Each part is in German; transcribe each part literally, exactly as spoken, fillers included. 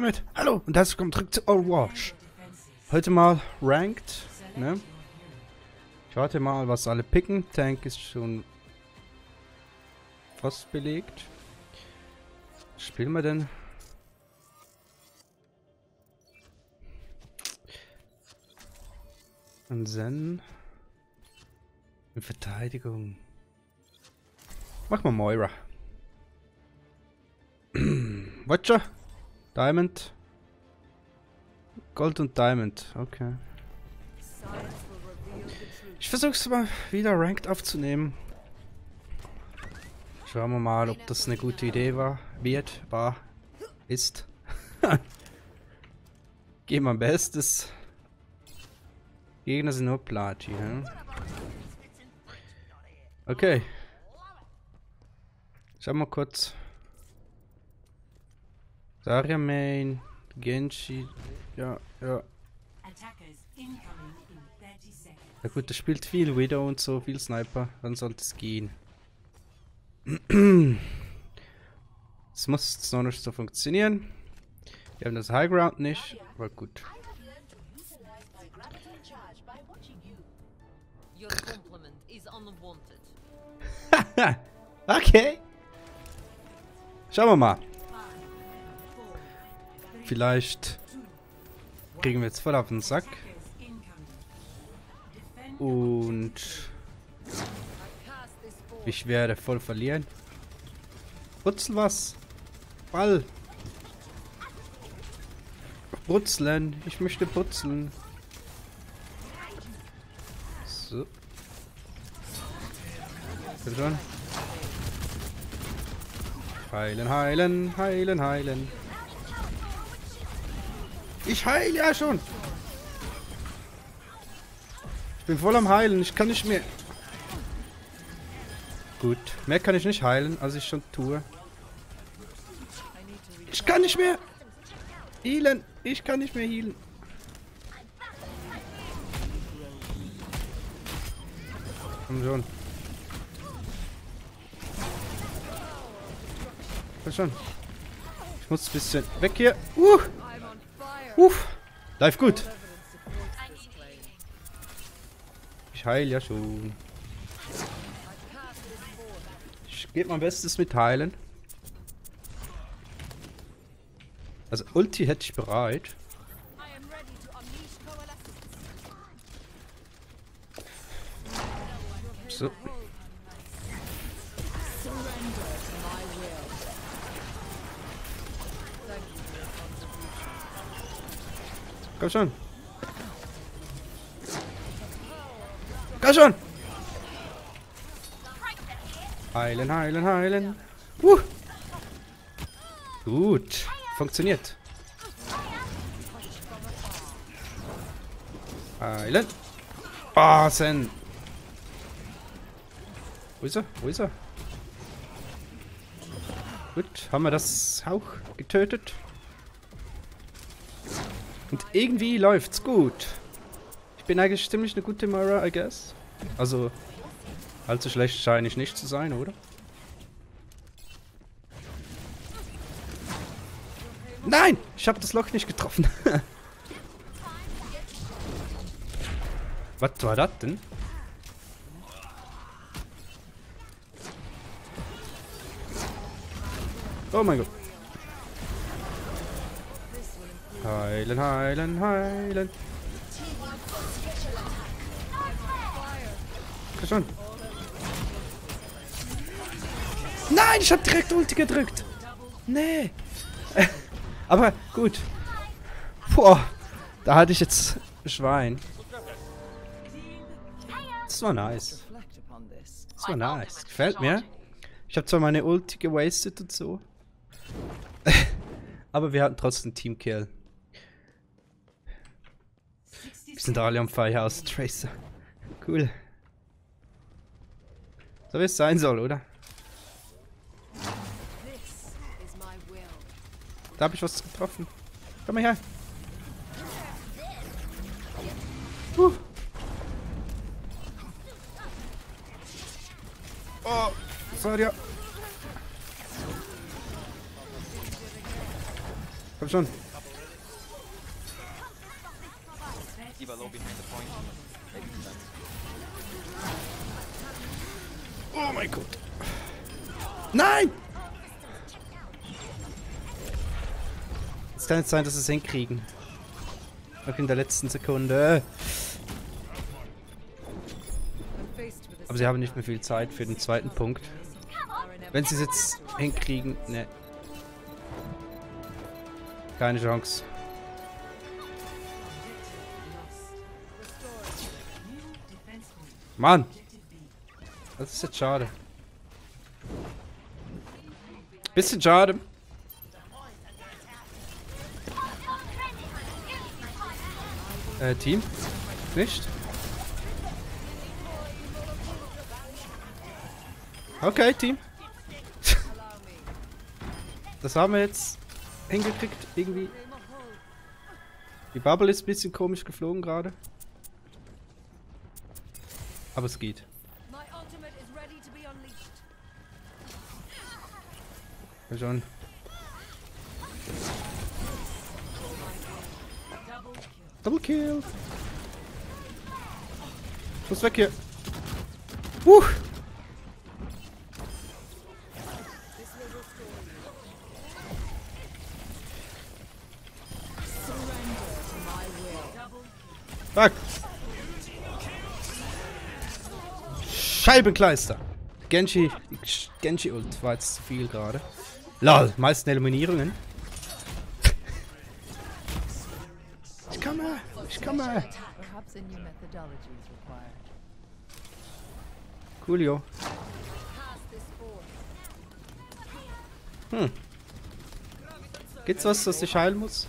damit. Hallo und herzlich willkommen zurück zu Overwatch. Heute mal Ranked, ne? Ich warte mal, was alle picken. Tank ist schon fast belegt. Was spielen wir denn? Und Zen. In Verteidigung. Mach mal Moira. Watcher. Diamond. Gold und Diamond. Okay. Ich versuch's mal wieder Ranked aufzunehmen. Schauen wir mal, ob das eine gute Idee war. Wird, war, ist. Geh mein Bestes. Gegner sind nur Platy, hm? Okay. Schauen wir mal kurz. Zarya Main, Genji. Ja, ja. Ja gut, das spielt viel Widow und so, viel Sniper, dann sollte es gehen. Es muss jetzt noch nicht so funktionieren. Wir haben das Highground nicht, aber gut. Okay. Schauen wir mal. Vielleicht kriegen wir jetzt voll auf den Sack. Und ich werde voll verlieren. Brutzel was? Ball. Brutzeln. Ich möchte brutzeln. So. Komm schon. Heilen, heilen, heilen, heilen. Ich heile ja schon. Ich bin voll am heilen, ich kann nicht mehr. Gut, mehr kann ich nicht heilen, als ich schon tue. Ich kann nicht mehr healen, ich kann nicht mehr healen. Komm schon. Komm schon. Ich muss ein bisschen weg hier. Uh! Uff! Live gut! Ich heile ja schon. Ich gebe mein Bestes mit heilen. Also Ulti hätte ich bereit. So. Komm schon! Komm schon! Heilen, heilen, heilen! Uh. Gut! Funktioniert! Heilen! Ah, Sen! Wo ist er? Wo ist er? Gut, haben wir das auch getötet? Und irgendwie läuft's gut. Ich bin eigentlich ziemlich eine gute Moira, I guess. Also, allzu schlecht scheine ich nicht zu sein, oder? Nein! Ich habe das Loch nicht getroffen. Was war das denn? Oh mein Gott. Heilen, heilen, heilen. Komm schon. Nein, ich hab direkt Ulti gedrückt. Nee. Aber gut. Boah, da hatte ich jetzt Schwein. Das war nice. Das war nice. Gefällt mir. Ich habe zwar meine Ulti gewastet und so. Aber wir hatten trotzdem Teamkill. Wir sind alle am Firehouse, Tracer. Cool. So wie es sein soll, oder? Da habe ich was getroffen. Komm mal her. Uh. Oh, sorry. Komm schon. Nein! Es kann nicht sein, dass sie es hinkriegen. Noch in der letzten Sekunde. Aber sie haben nicht mehr viel Zeit für den zweiten Punkt. Wenn sie es jetzt hinkriegen, ne. Keine Chance. Mann! Das ist jetzt schade. Bisschen schade. Äh, Team? Nicht? Okay, Team. Das haben wir jetzt hingekriegt, irgendwie. Die Bubble ist ein bisschen komisch geflogen gerade. Aber es geht. Komm schon. Double Kill. Ich muss weg hier. Uh. Fuck. Scheibenkleister. Genji, Genji Ult war jetzt zu viel gerade. Lol, meisten Eliminierungen. Ich komme, ich komme. Coolio. Hm. Gibt's was, das ich heilen muss?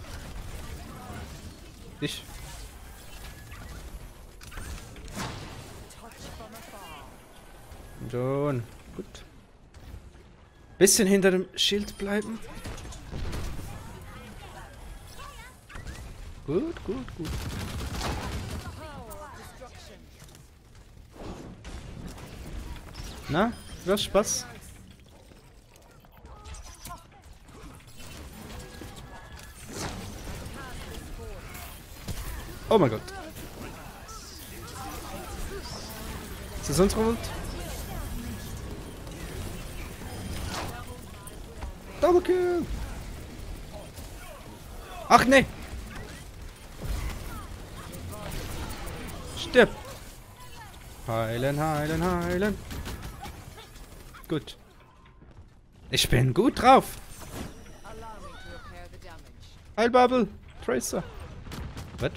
Ich. Schon. Gut. Bisschen hinter dem Schild bleiben. Gut, gut, gut. Na, du hast Spaß. Oh mein Gott. Ist das unsere Wund? Double Kill! Ach ne! Stirb! Heilen, heilen, heilen! Gut. Ich bin gut drauf! Heilbubble! Tracer! Was?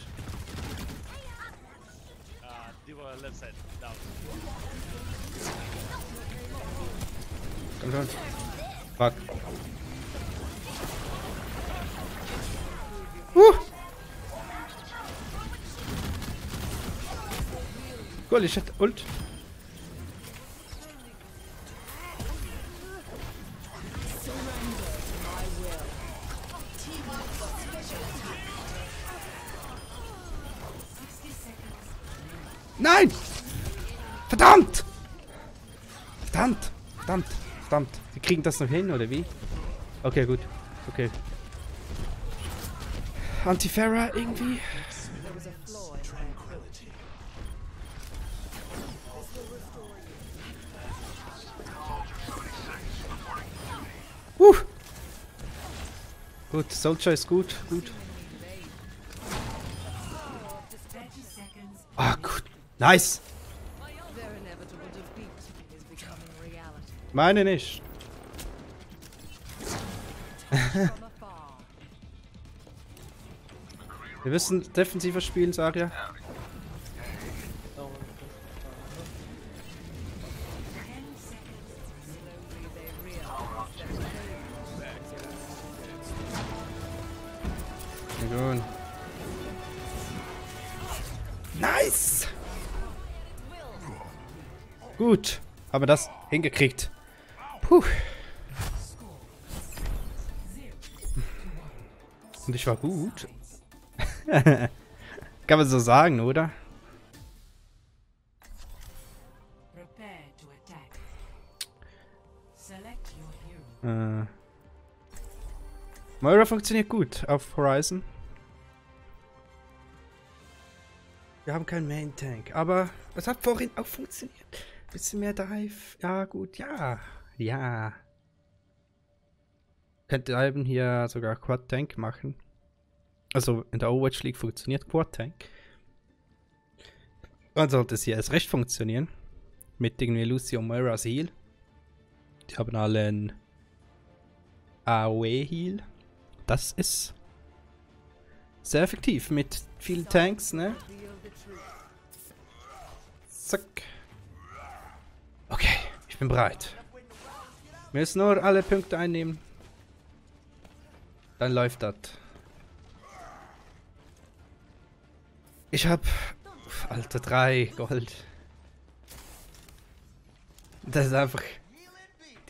Komm schon! Fuck! Uh. Cool, ich hätte Ult. Nein! Verdammt! Verdammt! Verdammt! Verdammt! Wir kriegen das noch hin, oder wie? Okay, gut. Okay. Antiferra irgendwie. Uh. Gut, Soldier ist gut, gut. Ah, gut. Nice. Meine nicht. Wir müssen defensiver spielen, Saria. Gut. Nice! Gut, haben wir das hingekriegt. Puh. Und ich war gut. Kann man so sagen, oder? Äh. Moira funktioniert gut auf Horizon. Wir haben keinen Main Tank, aber es hat vorhin auch funktioniert. Bisschen mehr Dive. Ja, gut, ja. Ja. könnte eben hier sogar Quad Tank machen. Also in der Overwatch League funktioniert Quad Tank. Dann sollte es hier erst recht funktionieren. Mit irgendwie Lucio und Moira's Heal. Die haben alle einen A O E Heal. Das ist sehr effektiv mit vielen Tanks, ne? Zack. Okay, ich bin bereit. Wir müssen nur alle Punkte einnehmen. Dann läuft das. Ich hab... Alter, drei Gold. Das ist einfach...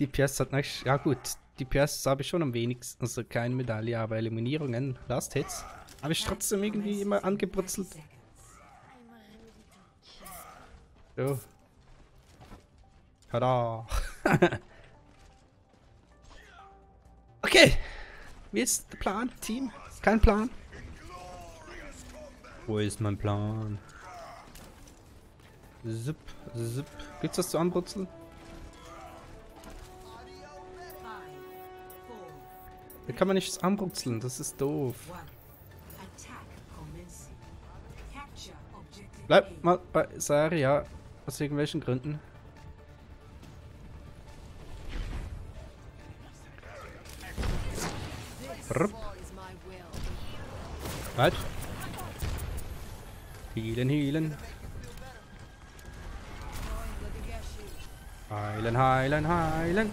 Die P S hat nicht... Ja gut, die P S habe ich schon am wenigsten. Also keine Medaille, aber Eliminierungen, Last Hits. Habe ich trotzdem irgendwie immer angebrutzelt. So. Tada. Okay. Wie ist der Plan, Team? Kein Plan. Wo ist mein Plan? Zip, zip. Gibt's was zu anbrutzeln? Da kann man nichts anbrutzeln, das ist doof. Bleib mal bei Saria, aus irgendwelchen Gründen. Rupp. Halt. Healen, healen. Heilen, heilen, heilen.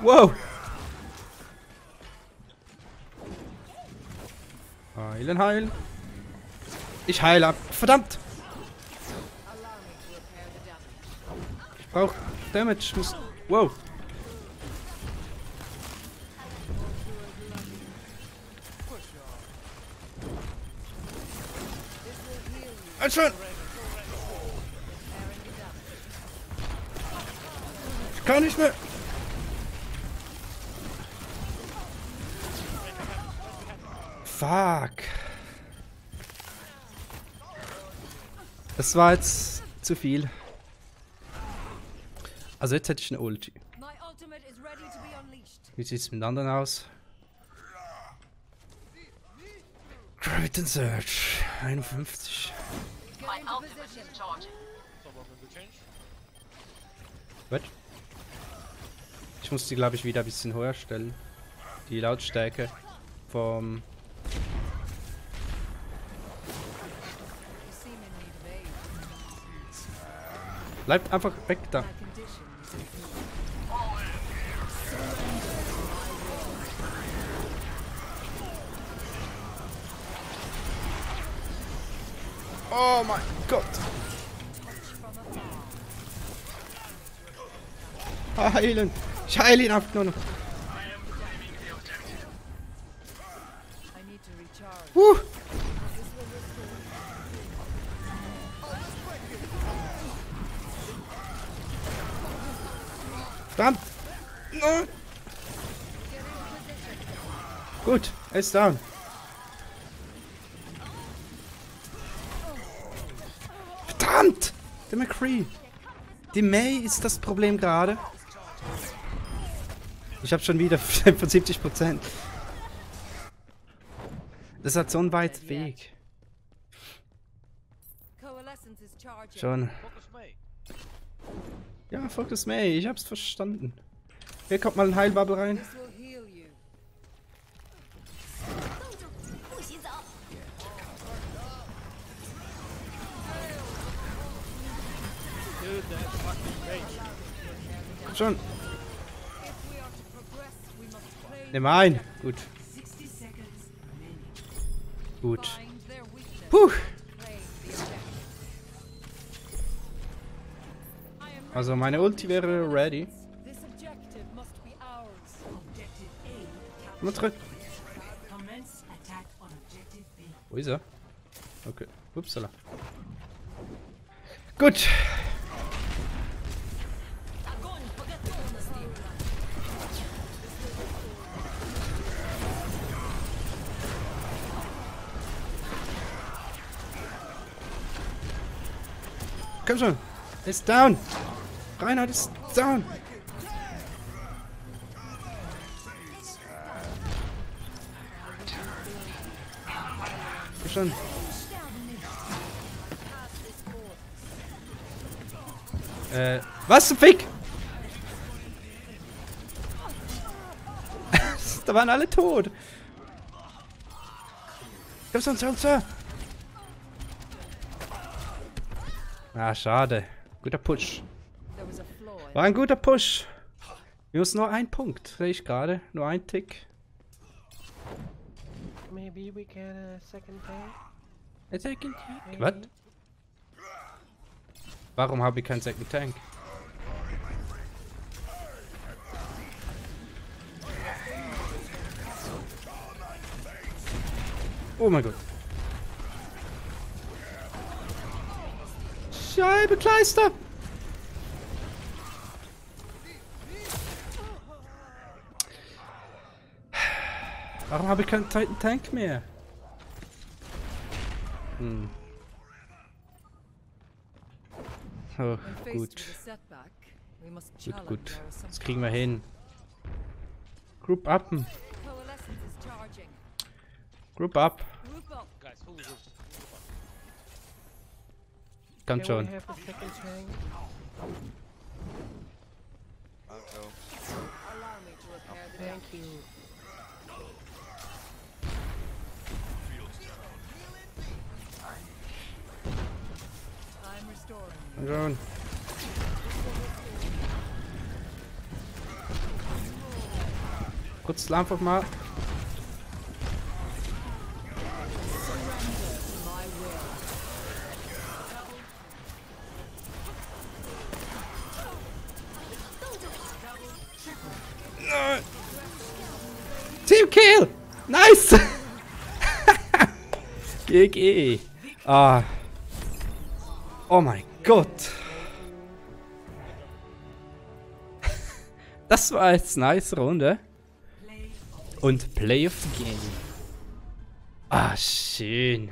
Wow. Heilen, heilen. Ich heile ab. Verdammt. Ich brauche Damage. Ich muss... Wow. Schön. Ich kann nicht mehr. Fuck. Das war jetzt zu viel. Also jetzt hätte ich eine Ulti. Wie sieht es mit anderen aus? Graviton Surge. einundfünfzig. What? Ich muss die, glaube ich, wieder ein bisschen höher stellen. Die Lautstärke vom... Bleibt einfach weg da. Oh mein Gott! Heilen! Ich heile ihn ab, nur noch! Huh. Verdammt! No. Gut, er ist down. Der McCree. Die May ist das Problem gerade. Ich habe schon wieder von siebzig Prozent. Das hat so einen weiten Weg. Schon. Ja, Focus May. Ich hab's verstanden. Hier kommt mal ein Heilbubble rein. Schon. Nimm ein. Gut. Gut. Puh. Also meine Ulti wäre ready. Komm zurück. Wo ist er? Okay. Upsala. Gut. Komm schon! Ist down! Reinhardt ist down! Komm schon. Äh, was zum Fick? Da waren alle tot. Komm schon, komm schon. Ah, schade. Guter Push. War ein guter Push. Wir müssen nur einen Punkt, sehe ich gerade. Nur ein Tick. Maybe we get a second tank. A second tank? Was? Warum habe ich keinen Second Tank? Oh mein Gott. Scheibe Kleister! Warum habe ich keinen Titan Tank mehr? Hm. Oh, gut. Gut, gut. Das kriegen wir hin. Group up. Group up. Komm schon. Schon. Kurz einfach mal. Team Kill! Nice! G G! Ah. Oh mein Gott! Das war jetzt eine nice Runde. Und Play of the Game. Ah, schön.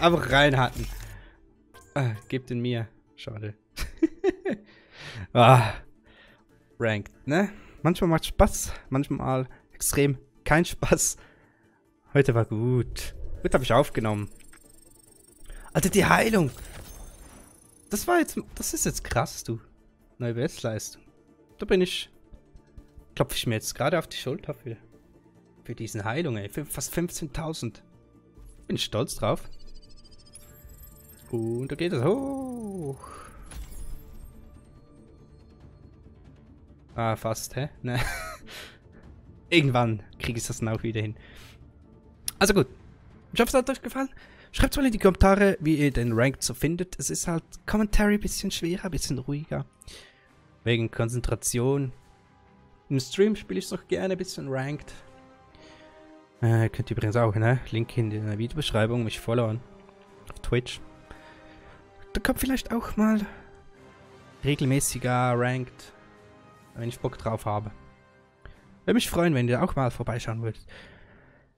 Einfach reinhatten. Ah, gebt ihn mir. Schade. Ah, ranked, ne? Manchmal macht Spaß, manchmal extrem kein Spaß. Heute war gut. Heute habe ich aufgenommen. Alter, die Heilung. Das war jetzt, das ist jetzt krass, du. Neue Bestleistung. Da bin ich. Klopfe ich mir jetzt gerade auf die Schulter für, für diesen Heilung, ey. Für fast fünfzehntausend. Bin ich stolz drauf. Und da geht es hoch. Ah, fast, hä? Ne. Irgendwann kriege ich das dann auch wieder hin. Also gut. Ich hoffe, es hat euch gefallen. Schreibt mal in die Kommentare, wie ihr den Ranked so findet. Es ist halt Commentary ein bisschen schwerer, ein bisschen ruhiger. Wegen Konzentration. Im Stream spiele ich es doch gerne ein bisschen Ranked. Äh, könnt ihr übrigens auch, ne? Link in der Videobeschreibung, mich followern. Auf Twitch. Da kommt vielleicht auch mal regelmäßiger Ranked, wenn ich Bock drauf habe. Würde mich freuen, wenn ihr auch mal vorbeischauen würdet.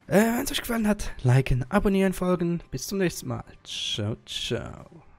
Äh, wenn es euch gefallen hat, liken, abonnieren, folgen. Bis zum nächsten Mal. Ciao, ciao.